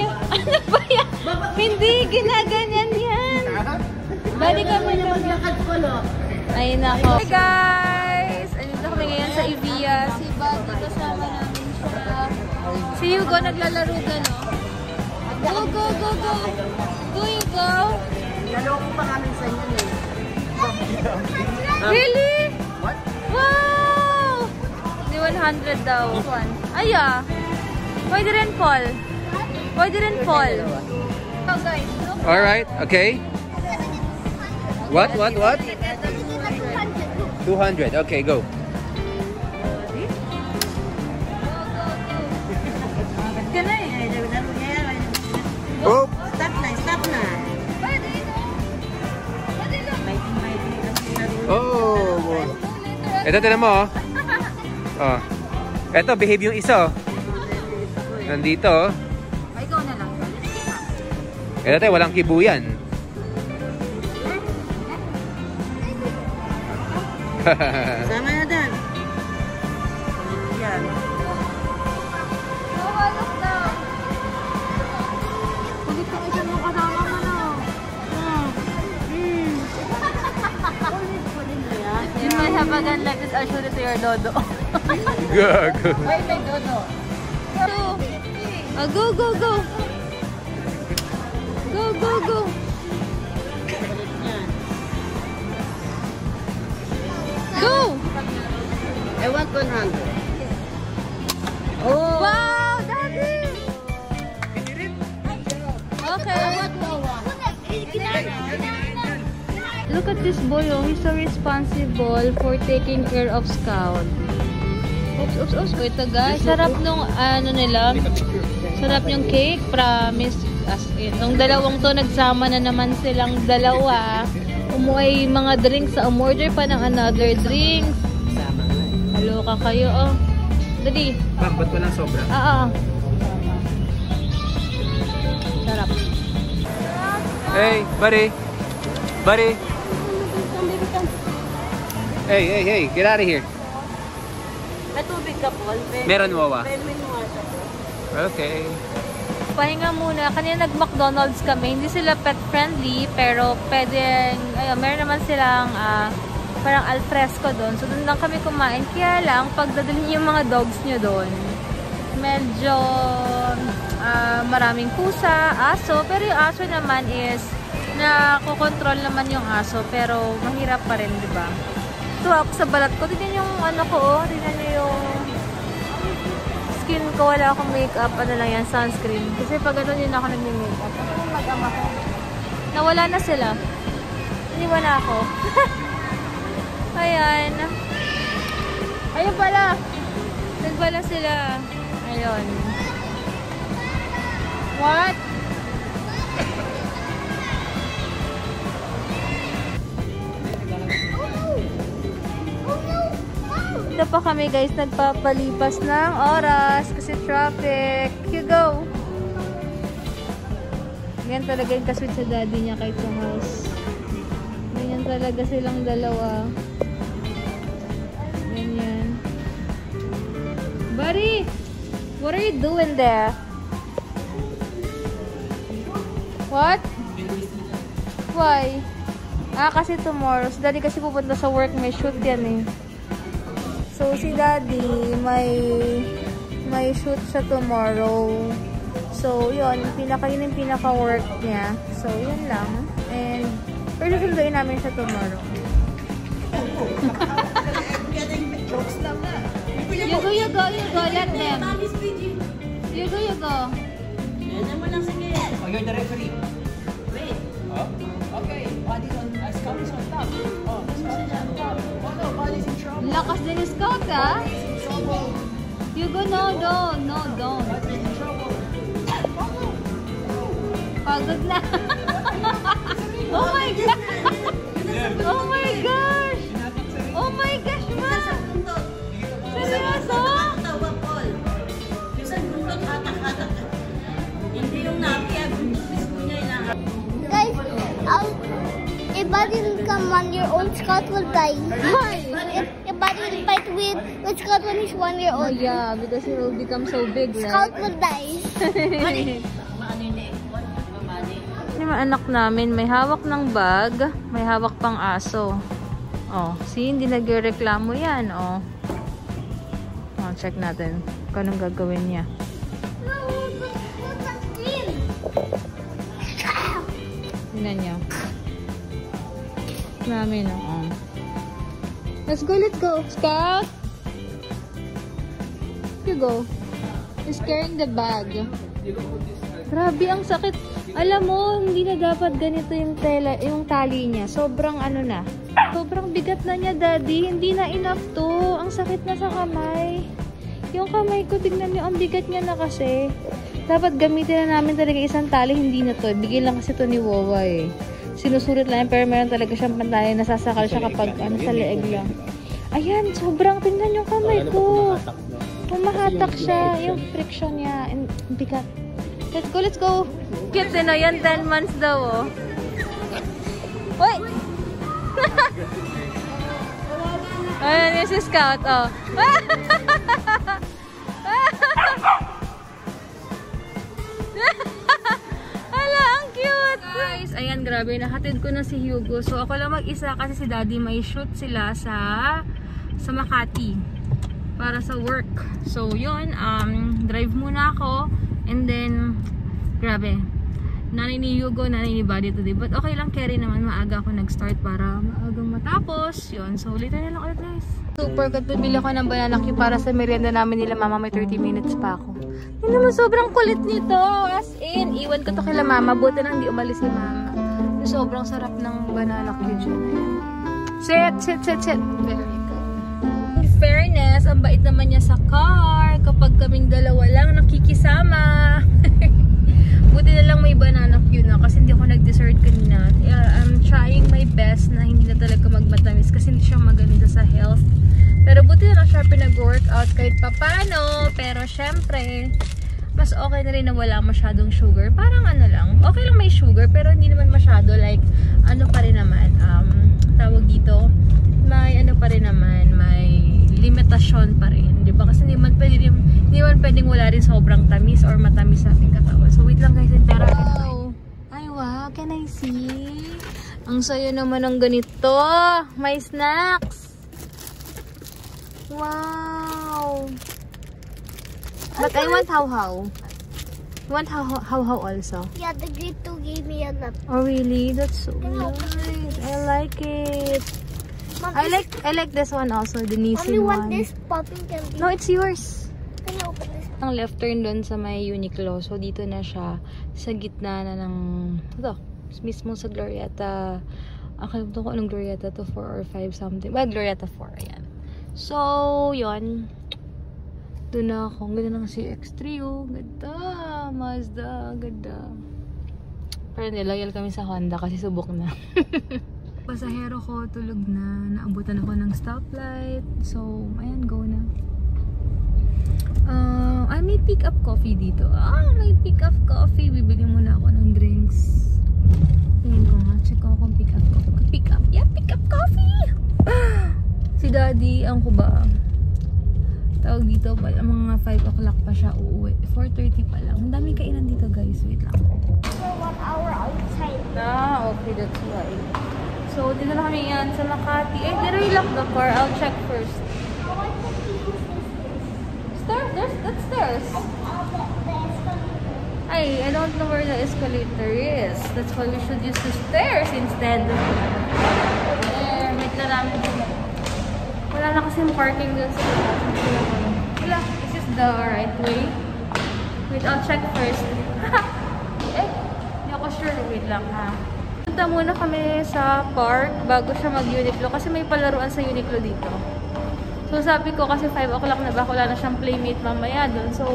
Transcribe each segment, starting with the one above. niya. Ano ba yan? Hindi, ginaganyan yan. Balik kami na maglakad ko, no? Ay, nako. Hi, guys! Andito kami ngayon sa Evia. Si Buddy, kasama namin siya. Si Hugo, naglalaro ka, no? Go, go, go, go! Go, Hugo! Naloko pa kami sa inyo, eh. Really? What? Wow! Di 100 daw. Ay, ah. Pwede rin, Paul. Pwede rin, Paul. Oh, guys. Alright, okay. What? 200. Okay, go. Go. Stop na. Oh. Ito, tinan mo, oh. Oh. Ito, behave yung isa, oh. Nandito, oh. Ikaw na lang. Ito, tayo, walang kibuyan. Sama na dan. Yan. Halos na. Kulit ka isa ng kasama mo, no? Kulit niya. You might have a gun like this, I'll shoot it to your dodo. Gag. Wait, may dodo. Go, go, go. Go, go, go. Go! I want 100. Oh! Wow! Daddy! Okay. Look at this boy, oh. He's so responsible for taking care of Scout. Oops. Wait, guys. Sarap nung, ano nila? Sarap yung cake. Promise. As in, nung dalawang to, nagsama na naman silang dalawa. Umuwi mga drinks sa umorder pa ng another drinks. Haloka kayo, oh. Dali. Bakit ko lang sobra? Oo. Sarap. Hey, buddy. Hey, get out of here. Natubig ka, Paul. Meron wawa. Okay. Pahinga muna. Kanina nag-McDonald's kami. Hindi sila pet-friendly, pero pwedeng, ayun, meron naman silang parang alfresco doon. So, doon lang kami kumain. Kaya lang, pag dadalhin niyo yung mga dogs niyo doon, medyo maraming pusa, aso. Pero yung aso naman is, nakokontrol naman yung aso, pero mahirap pa rin, di ba? Tuwa ako sa balat ko. Tignan yung ano ko, oh. Tignan niyo yung ko, wala akong makeup, ano lang yan, sunscreen. Kasi pag ano yun ako nag-makeup, ano yung mag-ama ko? Nawala na sila. Iniwan na ako. Ayan. Ayun pala. Nagpala sila. Ayun. What? Pa kami guys, nagpapalipas ng oras kasi traffic. Hugo! Ganyan talaga yung kaswit sa daddy niya kay Thomas. Ganyan talaga silang dalawa. Ganyan. Buddy! What are you doing there? What? Why? Ah, kasi tomorrow. So, daddy kasi pupunta sa work. May shoot yan eh. So, si daddy, may shoot siya tomorrow. So, yun. Yun yung pinaka-work niya. So, yun lang. And, pero susunduin namin siya tomorrow. You go. Let them. You go. Yan mo lang, sige. Oh, you're the referee. Wait. Oh? Okay. Body's on. Scout is on top. Oh, Scout is on top. Oh, no. Body's in trouble. Lakas din yung Scout, ah. You go, no, don't. Body's in trouble. Pagod na. Oh my gosh, ma. Seryoso? Yung saan buntot, hatak-hatak. Hindi yung nakiya, buntis ko niya yung if Buddy will come on your own, Scout will die. If Buddy will fight with Scout when he's 1 year old. Oh yeah, because he will become so big, right? Scout will die. yung anak namin, may hawak ng bag, may hawak pang aso. Oh, see, hindi nagreklamo yan, oh. Oh, check natin kung anong gagawin niya. Tignan niya. Namin, oh. Let's go, Scout! Hugo is carrying the bag. Grabe, ang sakit. Alam mo, hindi na dapat ganito yung tela, yung tali niya. Sobrang ano na. Sobrang bigat na niya, Daddy. Hindi na enough to. Ang sakit na sa kamay. Yung kamay ko, tignan niyo, ang bigat niya na kasi. Dapat gamitin na namin talaga isang tali. Hindi na to. Bigay lang kasi to ni Wawa eh. Sinusulit lang pero meron talaga siyang pantali. Nasasakal siya kapag ano, sa leeg lang. Ayan, sobrang. Tignan yung kamay ko. Pumahatak siya. Yung friction niya. And bigat. Let's go, let's go. Cute din o. Yan, 10 months daw o. Uy! Ayan, yun si Scout o. Hala, ang cute! Guys, ayan, grabe. Nahatid ko na si Hugo. So, ako lang mag-isa kasi si Daddy may shoot sila sa Makati. Para sa work. So, yun. Drive muna ako. And then, grabe. Nanay ni Hugo, nanay ni Buddy today. But okay lang, carry naman. Maaga ako nag-start para maagang matapos. Yun. So, later na lang ulit, guys. Super, kat bibili ako ng banana cue para sa merienda namin nila mama. May 30 minutes pa ako. Hindi naman sobrang kulit nito. As in, iwan ko to kila mama. Buti nang di umalis si mama. Sobrang sarap ng banana cue dyan. Sit. Fairness, ang bait naman niya sa car kapag kaming dalawa lang nakikisama. Buti na lang may banana cue na kasi hindi ako nag-dessert kanina. I'm trying my best na hindi na talaga magmatamis kasi hindi siya maganda sa health. Pero buti na lang siya pinag-workout kahit papano. Pero syempre, mas okay na rin na wala masyadong sugar. Parang ano lang, okay lang may sugar pero hindi naman masyado like ano pa rin naman. Tawag dito, may ano pa rin naman, may limitasyon pa rin, di ba? Kasi hindi man pwedeng wala rin sobrang tamis or matamis sa ating katawan. So, wait lang guys, yung pera. Wow! Ay, wow! Can I see? Ang sayo naman ng ganito! May snacks! Wow! But I want how-how. You want how-how also? Yeah, the grade 2 gave me another. Oh, really? That's so nice. I like it. Mom, I like this one also, the Nissin one. Only want this popping candy. No, it's yours. Can you open this? Ang left turn doon sa may Uniqlo. So, dito na siya. Sa gitna na ng... Ito, mismo sa Glorietta. Akalimutan ko anong Glorietta to, 4 or 5 something. Well, Glorietta 4, ayan. So, yon. Doon na ako. Ang ganda ng CX-3, oh. Ganda. Mazda. Ganda. Pero hindi, loyal kami sa Honda kasi subok na. Pasahero ko, tulog na. Naabutan ako ng stoplight. So, ayan, go na. I may pick up coffee dito. May pick up coffee. Bibili muna ako ng drinks. Ayan ko nga. Check ako kung pick up coffee. Pick up. Yeah, pick up coffee! Si Daddy, ang kuba. Tawag dito, mga 5 o'clock pa siya uuwi. 4:30 pa lang. Ang daming kainan dito, guys. Wait lang. For 1 hour outside. Okay. That's why. So, dito na kami yan sa Makati. Eh, did I lock the car? I'll check first. Stairs? That's stairs. I don't know where the escalator is. That's why we should use the stairs instead. There, wait na namin. Wala na kasing parking dun sa Makati. Wala, is this the right way? Wait, I'll check first. Hindi ako sure. Wait lang ha. Punta muna kami sa park bago siya mag-Uniqlo kasi may palaruan sa Uniqlo dito. So sabi ko kasi 5 o'clock na ba, wala na siyang playmate mamaya doon. So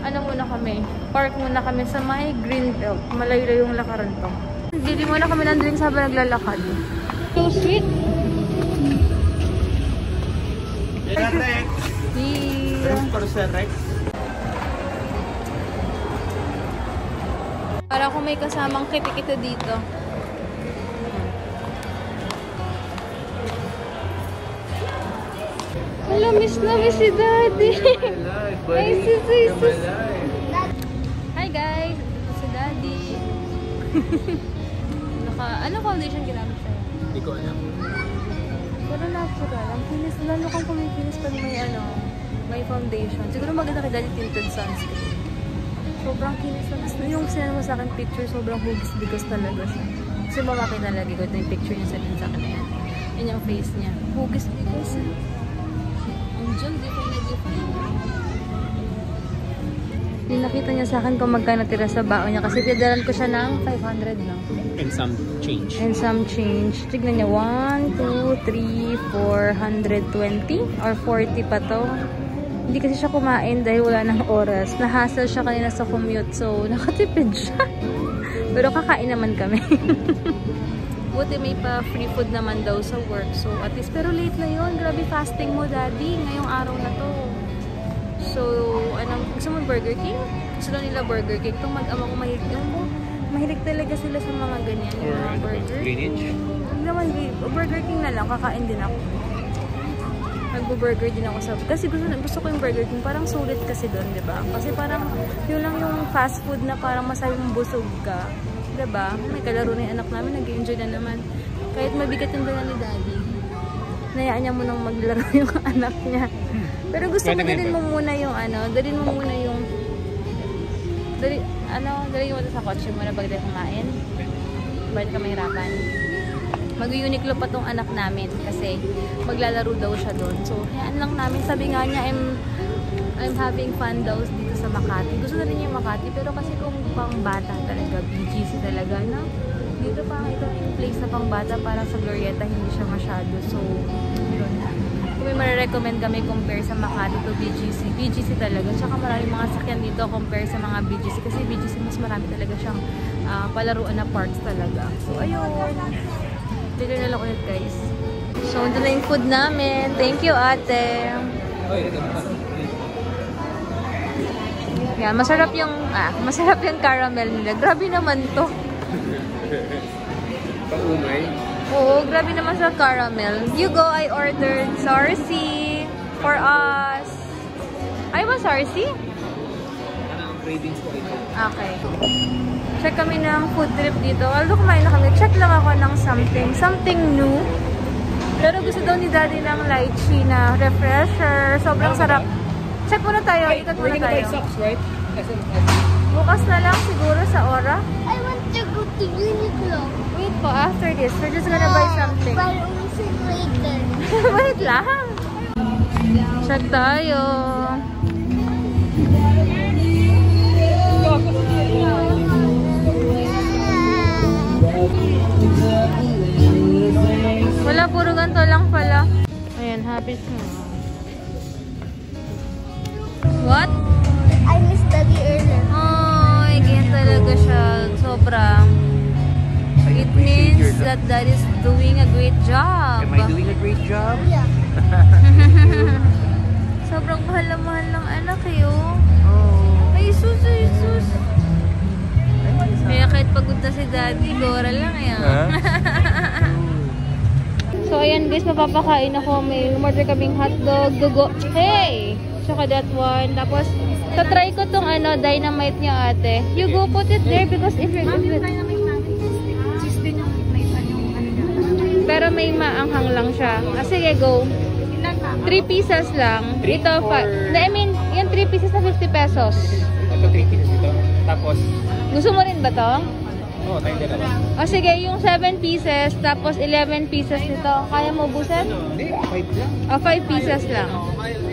ano muna kami? Park muna kami sa may Greenbelt. Malayo yung lakaran to. Bili muna kami ng drinks habang naglalakad. So sweet! Rex! Drink for Sir Rex. Para kung may kasamang kitikita dito. Wala, miss si Daddy. Hi guys, si Daddy. Ano foundation ginamit sa'yo? Hindi ko alam. Pero natural. Ang pinis, lalo kang kumikinis pag may ano, may foundation. Siguro maganda ka dahil tinted sunscreen. Sobrang kinis na. Yung sinan mo sa akin picture, sobrang hugis because talaga siya. Kasi makakilala ko ito yung picture niya sa akin na yan. Yun yung face niya. Hugis because. Andiyan, different na different. Yung nakita niya sa akin kung magkano tira sa baon niya. Kasi tiyadalan ko siya ng 500 lang. And some change. And some change. Tignan niya. 1, 2, 3, 420 or 40 pa to. Hindi kasi siya kumain dahil wala ng oras. Nahasal siya kanina sa commute. So, nakatipid siya. Pero kakain naman kami. Buti may pa free food naman daw sa work. So, at least. Pero late na yun. Grabe fasting mo, Daddy. Ngayong araw na to. So, anong gusto mo? Burger King? Gusto daw nila Burger King. Itong mag-ama ko mahilig. Mahilig talaga sila sa mga ganyan. Or burger. Greenwich? Huwag naman. Burger King na lang. Kakain din ako. Nag-burger din ako sa... Kasi gusto ko yung Burger King. Parang sulit kasi doon, di ba? Kasi parang yun lang yung fast food na parang masayang busog ka. Di ba? May kalaro na yung anak namin. Nag-enjoy na naman. Kahit mabigat yung dala ni Daddy. Nayaan niya munang maglaro yung anak niya. Pero gusto ko dalhin mo muna yung ano. Dalhin mo muna yung... Dalhin... Ano? Dalhin mo sa kotse mo na bagay tayo kumain. Bakit ka mahirapan? Mag-Uniqlo pa tong anak namin kasi maglalaro daw siya doon. So, yan lang namin. Sabi nga niya, I'm having fun daw dito sa Makati. Gusto na rin niya Makati, pero kasi kung pang bata talaga, BGC talaga, no? Dito pa ito yung place na pang bata, parang sa Glorietta, hindi siya masyado. So, yun lang. Kung may marirecommend kami compare sa Makati to BGC, BGC talaga. Tsaka maraming mga sakyan dito compare sa mga BGC kasi BGC mas marami talaga siyang palaruan na parts talaga. So, ayun. Bigyan na lang ulit, guys. So, ito na yung food namin. Thank you, ate. Yeah, masarap yung caramel nila. Grabe naman to. Paumay? Oo, grabe naman sa caramel. Hugo, I ordered Sarsi for us. Ay ba, Sarsi? Anong cravings ko ito? Okay. Check kami ng food trip dito. Although kumain na kami, check lang ako ng something new. Pero gusto daw ni Daddy ng lychee na refresher. Sobrang sarap. Check muna tayo. Wait, ikat muna tayo. Socks, right? Bukas na lang siguro sa Aura. I want to go to Uniqlo. Wait po, after this, we're just gonna buy something. But also later. Wait lang. Check tayo. Wala, puro ganito lang pala. Ayan, happy smile. What? I missed Daddy earlier. Oh, ganyan talaga siya. Sobra. It means that Daddy's doing a great job. Am I doing a great job? Yeah. Sobrang mahal-mahal ng anak eh, oh. Ay, sus. Kaya kahit pagod na si Daddy, gora lang yan. So, ayan guys, mapapakain ako. May umorder kaming hotdog, gogo. Hey! Tsaka that one. Tapos, tatry ko tong ano, dynamite niyo, ate. You go put it there because if you're... Mami, yung dynamite namin, cheese din yung may panong ano na. Pero may maanghang lang siya. Ah, sige, go. 3 pieces lang. Ito, I mean, yung 3 pieces na 50 pesos. Ito, 3 pieces ito. Tapos... Gusto mo rin ba ito? Oo, tayo din naman. O sige, yung 7 pieces, tapos 11 pieces nito. Kaya mo ubusan? Hindi, 5 lang. O, 5 pieces lang.